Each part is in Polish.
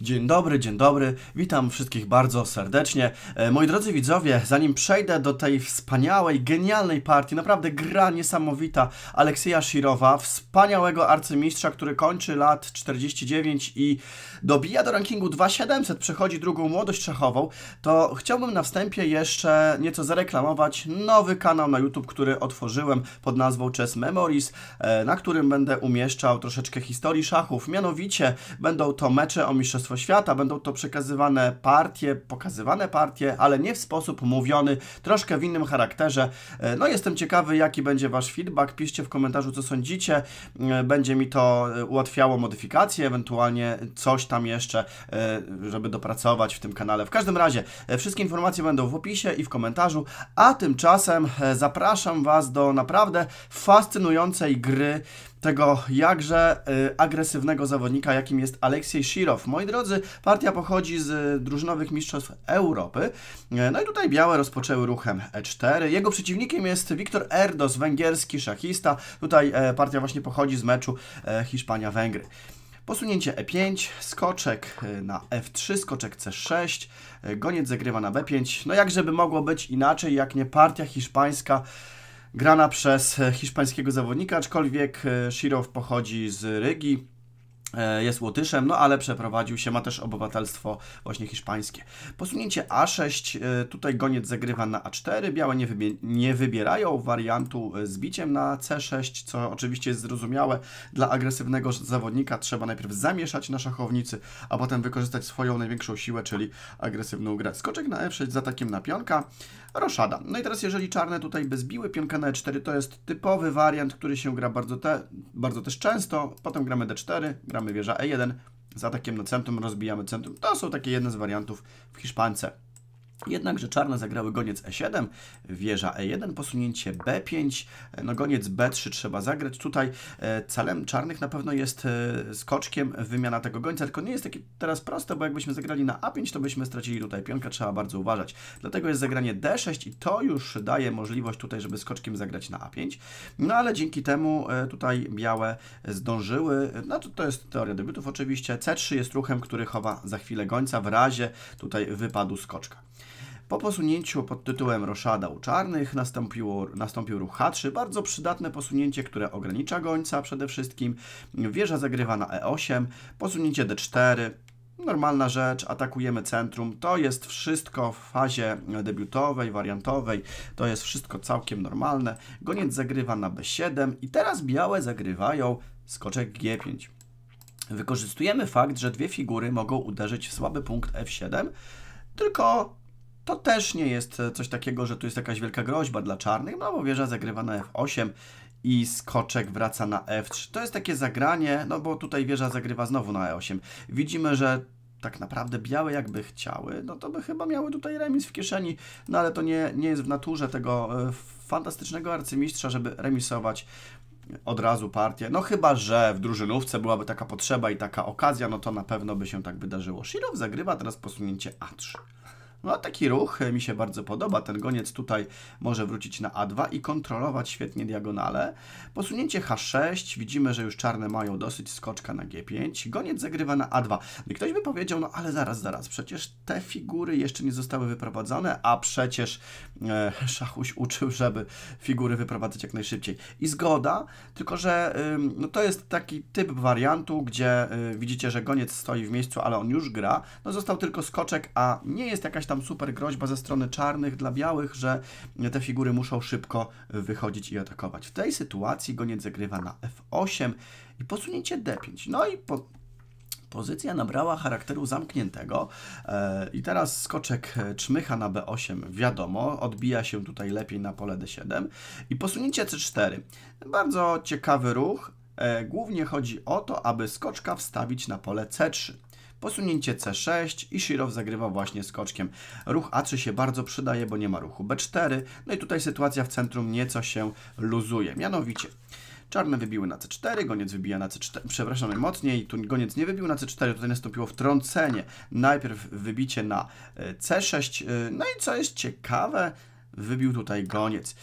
Dzień dobry, witam wszystkich bardzo serdecznie. Moi drodzy widzowie, zanim przejdę do tej wspaniałej, genialnej partii, naprawdę gra niesamowita Aleksieja Szyrowa, wspaniałego arcymistrza, który kończy lat 49 i dobija do rankingu 2700, przechodzi drugą młodość szachową, to chciałbym na wstępie jeszcze nieco zareklamować nowy kanał na YouTube, który otworzyłem pod nazwą Chess Memories, na którym będę umieszczał troszeczkę historii szachów, mianowicie będą to mecze o mistrzostwach świata, będą to przekazywane partie, pokazywane partie, ale nie w sposób mówiony, troszkę w innym charakterze. No jestem ciekawy, jaki będzie wasz feedback, piszcie w komentarzu, co sądzicie, będzie mi to ułatwiało modyfikacje, ewentualnie coś tam jeszcze, żeby dopracować w tym kanale. W każdym razie wszystkie informacje będą w opisie i w komentarzu, a tymczasem zapraszam was do naprawdę fascynującej gry tego jakże agresywnego zawodnika, jakim jest Aleksiej Szyrow. Moi drodzy, partia pochodzi z drużynowych mistrzostw Europy. No i tutaj białe rozpoczęły ruchem E4. Jego przeciwnikiem jest Viktor Erdos, węgierski szachista. Tutaj partia właśnie pochodzi z meczu Hiszpania-Węgry. Posunięcie E5, skoczek na F3, skoczek C6, goniec zagrywa na B5. No jak żeby mogło być inaczej, jak nie partia hiszpańska grana przez hiszpańskiego zawodnika, aczkolwiek Szyrow pochodzi z Rygi, jest Łotyszem, no ale przeprowadził się, ma też obywatelstwo właśnie hiszpańskie. Posunięcie A6, tutaj goniec zagrywa na A4, białe nie wybierają wariantu z biciem na C6, co oczywiście jest zrozumiałe dla agresywnego zawodnika. Trzeba najpierw zamieszać na szachownicy, a potem wykorzystać swoją największą siłę, czyli agresywną grę. Skoczek na F6 z atakiem na pionka, roszada. No i teraz jeżeli czarne tutaj by zbiły pionka na E4, to jest typowy wariant, który się gra bardzo też często, potem gramy D4, gramy wieża E1, z atakiem na centrum, rozbijamy centrum. To są takie jedne z wariantów w Hiszpance. Jednakże czarne zagrały goniec E7, wieża E1, posunięcie B5, no goniec B3 trzeba zagrać. Tutaj celem czarnych na pewno jest skoczkiem wymiana tego gońca, tylko nie jest takie teraz proste, bo jakbyśmy zagrali na A5, to byśmy stracili tutaj pionka, trzeba bardzo uważać. Dlatego jest zagranie D6 i to już daje możliwość tutaj, żeby skoczkiem zagrać na A5. No ale dzięki temu tutaj białe zdążyły, no to jest teoria debiutów oczywiście. C3 jest ruchem, który chowa za chwilę gońca w razie tutaj wypadu skoczka. Po posunięciu pod tytułem roszada u czarnych nastąpił ruch H3, bardzo przydatne posunięcie, które ogranicza gońca przede wszystkim. Wieża zagrywa na E8, posunięcie D4, normalna rzecz, atakujemy centrum. To jest wszystko w fazie debiutowej, wariantowej, to jest wszystko całkiem normalne. Goniec zagrywa na B7 i teraz białe zagrywają skoczek G5. Wykorzystujemy fakt, że dwie figury mogą uderzyć w słaby punkt F7, tylko to też nie jest coś takiego, że tu jest jakaś wielka groźba dla czarnych, no bo wieża zagrywa na F8 i skoczek wraca na F3. To jest takie zagranie, no bo tutaj wieża zagrywa znowu na E8. Widzimy, że tak naprawdę białe jakby chciały, no to by chyba miały tutaj remis w kieszeni, no ale to nie jest w naturze tego fantastycznego arcymistrza, żeby remisować od razu partię. No chyba że w drużynówce byłaby taka potrzeba i taka okazja, no to na pewno by się tak wydarzyło. Szyrow zagrywa teraz posunięcie A3. No taki ruch mi się bardzo podoba, ten goniec tutaj może wrócić na A2 i kontrolować świetnie diagonale. Posunięcie H6, widzimy, że już czarne mają dosyć skoczka na G5, goniec zagrywa na A2. I ktoś by powiedział, no ale zaraz, przecież te figury jeszcze nie zostały wyprowadzone, a przecież szachuś uczył, żeby figury wyprowadzać jak najszybciej. I zgoda, tylko że no to jest taki typ wariantu, gdzie widzicie, że goniec stoi w miejscu, ale on już gra, no został tylko skoczek, a nie jest jakaś tam super groźba ze strony czarnych dla białych, że te figury muszą szybko wychodzić i atakować. W tej sytuacji goniec zagrywa na F8 i posunięcie D5. No i pozycja nabrała charakteru zamkniętego i teraz skoczek czmycha na B8, wiadomo, odbija się tutaj lepiej na pole D7 i posunięcie C4. Bardzo ciekawy ruch, głównie chodzi o to, aby skoczka wstawić na pole C3. Posunięcie C6 i Szyrow zagrywa właśnie skoczkiem. Ruch A3 się bardzo przydaje, bo nie ma ruchu B4. No i tutaj sytuacja w centrum nieco się luzuje. Mianowicie czarne wybiły na C4, goniec wybija na C4, przepraszam najmocniej, tu goniec nie wybił na C4, tutaj nastąpiło wtrącenie. Najpierw wybicie na C6, no i co jest ciekawe, wybił tutaj goniec.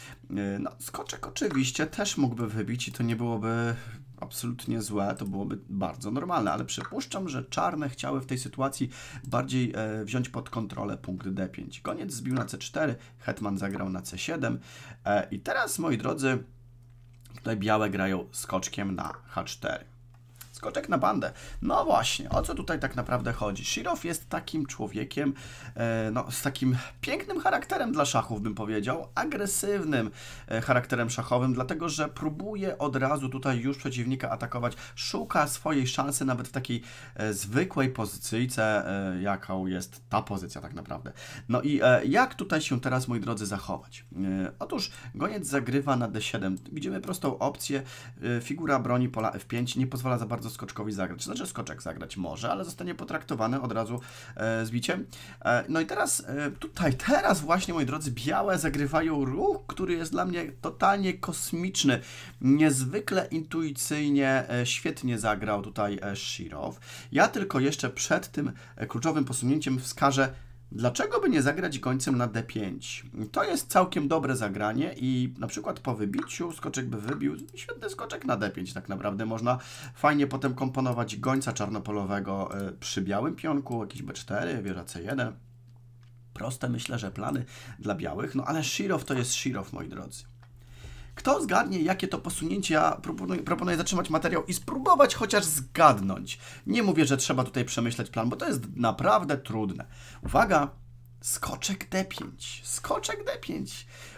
No, skoczek oczywiście też mógłby wybić i to nie byłoby absolutnie złe, to byłoby bardzo normalne, ale przypuszczam, że czarne chciały w tej sytuacji bardziej wziąć pod kontrolę punkt d5. Goniec zbił na c4, hetman zagrał na c7 i teraz, moi drodzy, tutaj białe grają skoczkiem na h4. Skoczek na bandę. No właśnie, o co tutaj tak naprawdę chodzi? Szyrow jest takim człowiekiem, no, z takim pięknym charakterem dla szachów, bym powiedział, agresywnym charakterem szachowym, dlatego że próbuje od razu tutaj już przeciwnika atakować, szuka swojej szansy nawet w takiej zwykłej pozycyjce, jaką jest ta pozycja tak naprawdę. No i jak tutaj się teraz, moi drodzy, zachować? Otóż goniec zagrywa na d7. Widzimy prostą opcję, figura broni pola f5, nie pozwala za bardzo skoczkowi zagrać. Znaczy skoczek zagrać może, ale zostanie potraktowany od razu zbiciem. No i teraz teraz właśnie, moi drodzy, białe zagrywają ruch, który jest dla mnie totalnie kosmiczny. Niezwykle intuicyjnie, świetnie zagrał tutaj Szyrow. Ja tylko jeszcze przed tym kluczowym posunięciem wskażę, dlaczego by nie zagrać gońcem na d5? To jest całkiem dobre zagranie i na przykład po wybiciu skoczek by wybił świetny skoczek na d5. Tak naprawdę można fajnie potem komponować gońca czarnopolowego przy białym pionku, jakieś b4, wieża c1. Proste, myślę, że plany dla białych, no ale Szyrow to jest Szyrow, moi drodzy. Kto zgadnie, jakie to posunięcia, proponuję zatrzymać materiał i spróbować chociaż zgadnąć. Nie mówię, że trzeba tutaj przemyśleć plan, bo to jest naprawdę trudne. Uwaga, skoczek d5. Skoczek d5.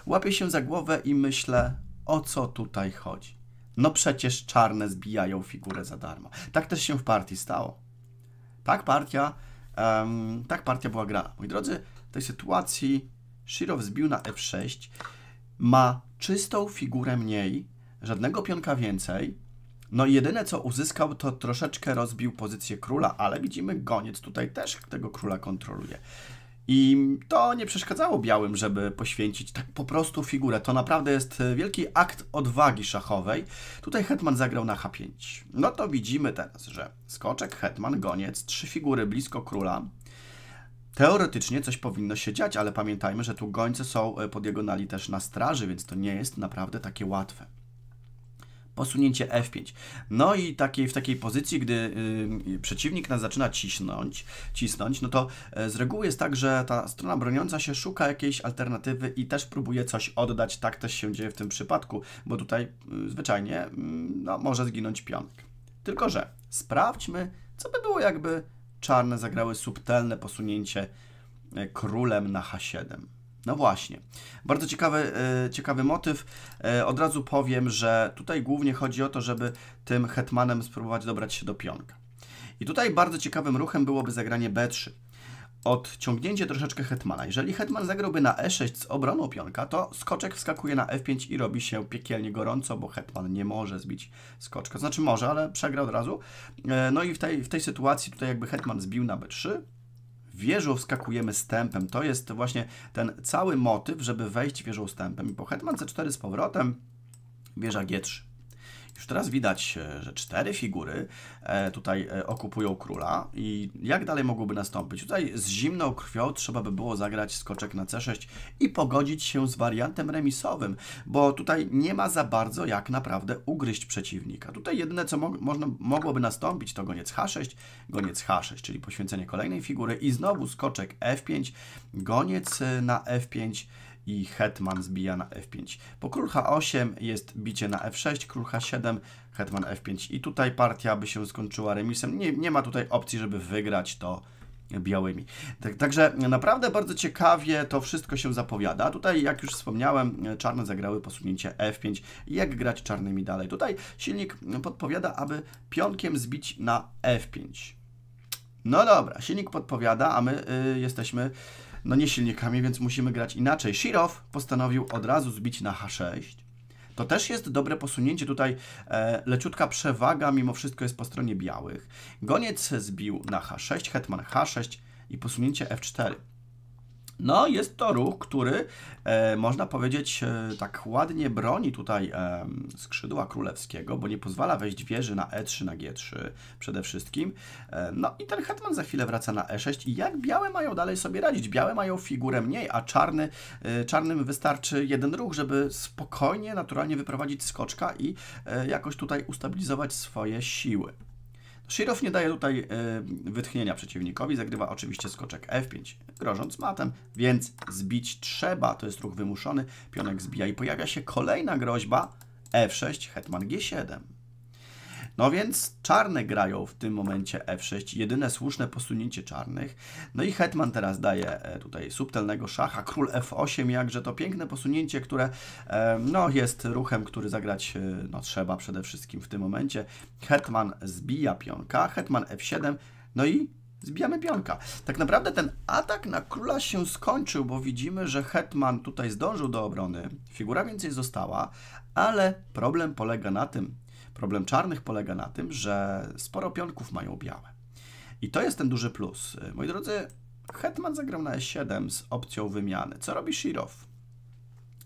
Łapię się za głowę i myślę, o co tutaj chodzi. No przecież czarne zbijają figurę za darmo. Tak też się w partii stało. Tak partia była grana. Moi drodzy, w tej sytuacji Szyrow zbił na f6. Ma czystą figurę mniej, żadnego pionka więcej. No i jedyne, co uzyskał, to troszeczkę rozbił pozycję króla, ale widzimy, goniec tutaj też tego króla kontroluje. I to nie przeszkadzało białym, żeby poświęcić tak po prostu figurę. To naprawdę jest wielki akt odwagi szachowej. Tutaj hetman zagrał na h5. No to widzimy teraz, że skoczek, hetman, goniec, trzy figury blisko króla. Teoretycznie coś powinno się dziać, ale pamiętajmy, że tu gońce są po diagonali też na straży, więc to nie jest naprawdę takie łatwe. Posunięcie f5. No i w takiej pozycji, gdy przeciwnik nas zaczyna cisnąć, no to z reguły jest tak, że ta strona broniąca się szuka jakiejś alternatywy i też próbuje coś oddać. Tak też się dzieje w tym przypadku, bo tutaj zwyczajnie no, może zginąć pionek. Tylko że sprawdźmy, co by było, jakby czarne zagrały subtelne posunięcie królem na h7. No właśnie. Bardzo ciekawy motyw. Od razu powiem, że tutaj głównie chodzi o to, żeby tym hetmanem spróbować dobrać się do pionka. I tutaj bardzo ciekawym ruchem byłoby zagranie b3. Odciągnięcie troszeczkę hetmana. Jeżeli hetman zagrałby na e6 z obroną pionka, to skoczek wskakuje na f5 i robi się piekielnie gorąco, bo hetman nie może zbić skoczka. Znaczy może, ale przegra od razu. No i w tej sytuacji tutaj jakby hetman zbił na b3, wieżą wskakujemy stępem. To jest właśnie ten cały motyw, żeby wejść wieżą stępem. I po hetman c4 z powrotem, wieża g3. Już teraz widać, że cztery figury tutaj okupują króla i jak dalej mogłoby nastąpić? Tutaj z zimną krwią trzeba by było zagrać skoczek na c6 i pogodzić się z wariantem remisowym, bo tutaj nie ma za bardzo jak naprawdę ugryźć przeciwnika. Tutaj jedyne, co mogłoby nastąpić, to goniec h6, czyli poświęcenie kolejnej figury i znowu skoczek f5, goniec na f5, i hetman zbija na f5. Po król h8 jest bicie na f6, król h7, hetman f5 i tutaj partia by się skończyła remisem. Nie ma tutaj opcji, żeby wygrać to białymi. Także naprawdę bardzo ciekawie to wszystko się zapowiada. Tutaj, jak już wspomniałem, czarne zagrały posunięcie f5. Jak grać czarnymi dalej? Tutaj silnik podpowiada, aby pionkiem zbić na f5. No dobra, silnik podpowiada, a my jesteśmy no nie silnikami, więc musimy grać inaczej. Szyrow postanowił od razu zbić na h6. To też jest dobre posunięcie. Tutaj leciutka przewaga mimo wszystko jest po stronie białych. Goniec zbił na h6, hetman h6 i posunięcie f4. No, jest to ruch, który można powiedzieć tak ładnie broni tutaj skrzydła królewskiego, bo nie pozwala wejść wieży na e3, na g3 przede wszystkim. No i ten hetman za chwilę wraca na e6 i jak białe mają dalej sobie radzić? Białe mają figurę mniej, a czarnym wystarczy jeden ruch, żeby spokojnie, naturalnie wyprowadzić skoczka i jakoś tutaj ustabilizować swoje siły. Szyrow nie daje tutaj wytchnienia przeciwnikowi, zagrywa oczywiście skoczek f5, grożąc matem, więc zbić trzeba, to jest ruch wymuszony, pionek zbija i pojawia się kolejna groźba f6, hetman g7. No więc czarne grają w tym momencie f6, jedyne słuszne posunięcie czarnych. No i hetman teraz daje tutaj subtelnego szacha, król f8, jakże to piękne posunięcie, które no, jest ruchem, który zagrać no, trzeba przede wszystkim w tym momencie. Hetman zbija pionka, hetman f7, no i zbijamy pionka. Tak naprawdę ten atak na króla się skończył, bo widzimy, że hetman tutaj zdążył do obrony, figura więcej została, ale problem czarnych polega na tym, że sporo pionków mają białe. I to jest ten duży plus. Moi drodzy, hetman zagrał na e7 z opcją wymiany. Co robi Szyrow?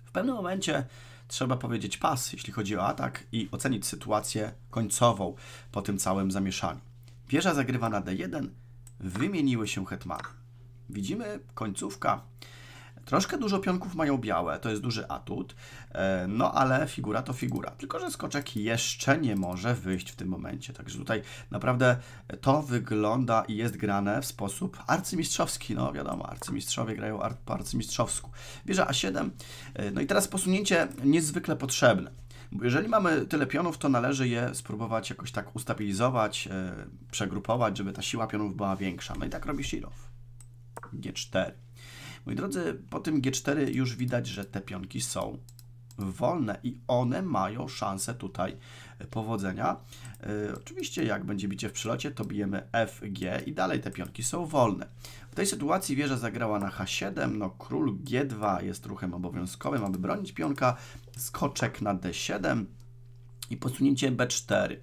W pewnym momencie trzeba powiedzieć pas, jeśli chodzi o atak i ocenić sytuację końcową po tym całym zamieszaniu. Wieża zagrywa na d1, wymieniły się hetmany. Widzimy końcówka. Troszkę dużo pionków mają białe, to jest duży atut, no ale figura to figura. Tylko że skoczek jeszcze nie może wyjść w tym momencie. Także tutaj naprawdę to wygląda i jest grane w sposób arcymistrzowski. No wiadomo, arcymistrzowie grają po arcymistrzowsku. Wieża A7, no i teraz posunięcie niezwykle potrzebne. Bo jeżeli mamy tyle pionów, to należy je spróbować jakoś tak ustabilizować, przegrupować, żeby ta siła pionów była większa. No i tak robi Szyrow. G4. Moi drodzy, po tym G4 już widać, że te pionki są wolne i one mają szansę tutaj powodzenia. Oczywiście jak będzie bicie w przylocie, to bijemy FG i dalej te pionki są wolne. W tej sytuacji wieża zagrała na H7, no król G2 jest ruchem obowiązkowym, aby bronić pionka, skoczek na D7 i posunięcie B4.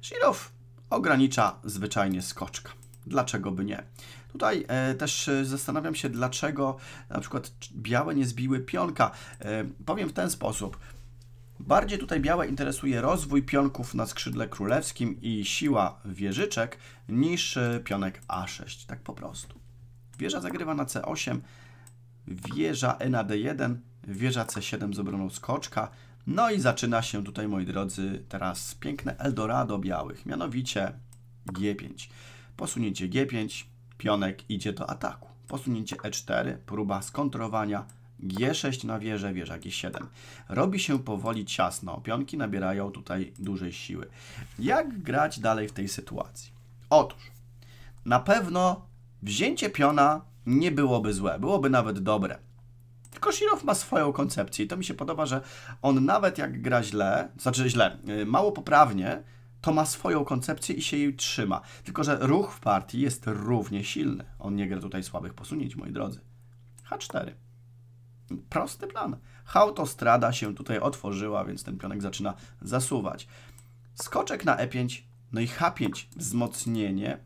Szyrow ogranicza zwyczajnie skoczka. Dlaczego by nie? Tutaj też zastanawiam się, dlaczego na przykład białe nie zbiły pionka. Powiem w ten sposób. Bardziej tutaj białe interesuje rozwój pionków na skrzydle królewskim i siła wieżyczek niż pionek A6. Tak po prostu. Wieża zagrywa na C8, wieża E na D1, wieża C7 z obroną skoczka. No i zaczyna się tutaj, moi drodzy, teraz piękne Eldorado białych, mianowicie G5. Posunięcie G5, pionek idzie do ataku. Posunięcie E4, próba skontrowania, G6 na wieżę, wieża G7. Robi się powoli ciasno, pionki nabierają tutaj dużej siły. Jak grać dalej w tej sytuacji? Otóż, na pewno wzięcie piona nie byłoby złe, byłoby nawet dobre. Tylko Szyrow ma swoją koncepcję i to mi się podoba, że on nawet jak gra źle, znaczy źle, mało poprawnie, to ma swoją koncepcję i się jej trzyma. Tylko że ruch w partii jest równie silny. On nie gra tutaj słabych posunięć, moi drodzy. H4. Prosty plan. Autostrada się tutaj otworzyła, więc ten pionek zaczyna zasuwać. Skoczek na E5, no i H5. Wzmocnienie.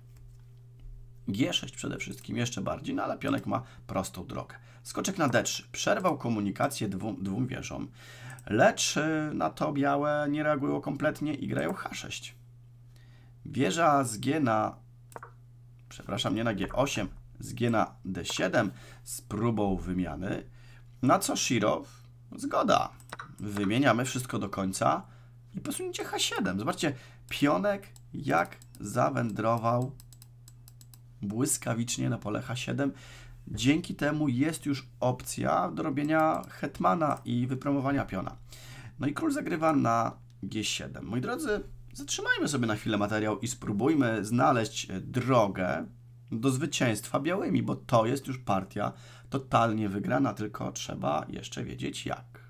G6 przede wszystkim, jeszcze bardziej, no ale pionek ma prostą drogę. Skoczek na D3. Przerwał komunikację dwóm wieżom. Lecz na to białe nie reagują kompletnie i grają H6. Wieża z G na... Przepraszam, nie na G8, z G na D7 z próbą wymiany. Na co Szyrow? Zgoda. Wymieniamy wszystko do końca i posunięcie H7. Zobaczcie, pionek jak zawędrował błyskawicznie na pole H7. Dzięki temu jest już opcja do robienia hetmana i wypromowania piona. No i król zagrywa na G7. Moi drodzy, zatrzymajmy sobie na chwilę materiał i spróbujmy znaleźć drogę do zwycięstwa białymi, bo to jest już partia totalnie wygrana, tylko trzeba jeszcze wiedzieć jak.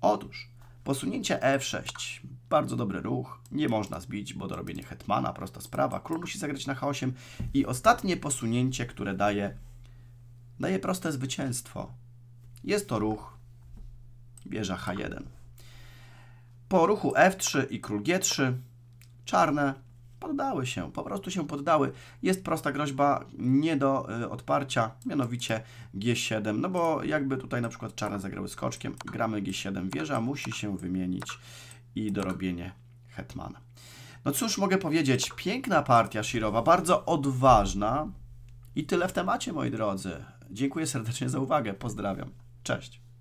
Otóż posunięcie F6, bardzo dobry ruch, nie można zbić, bo dorobienie hetmana, prosta sprawa. Król musi zagrać na H8 i ostatnie posunięcie, które daje proste zwycięstwo. Jest to ruch wieża H1. Po ruchu F3 i król G3 czarne poddały się, po prostu się poddały. Jest prosta groźba nie do odparcia, mianowicie G7, no bo jakby tutaj na przykład czarne zagrały skoczkiem, gramy G7, wieża musi się wymienić i dorobienie hetmana. No cóż mogę powiedzieć, piękna partia Szyrowa, bardzo odważna i tyle w temacie, moi drodzy. Dziękuję serdecznie za uwagę, pozdrawiam, cześć.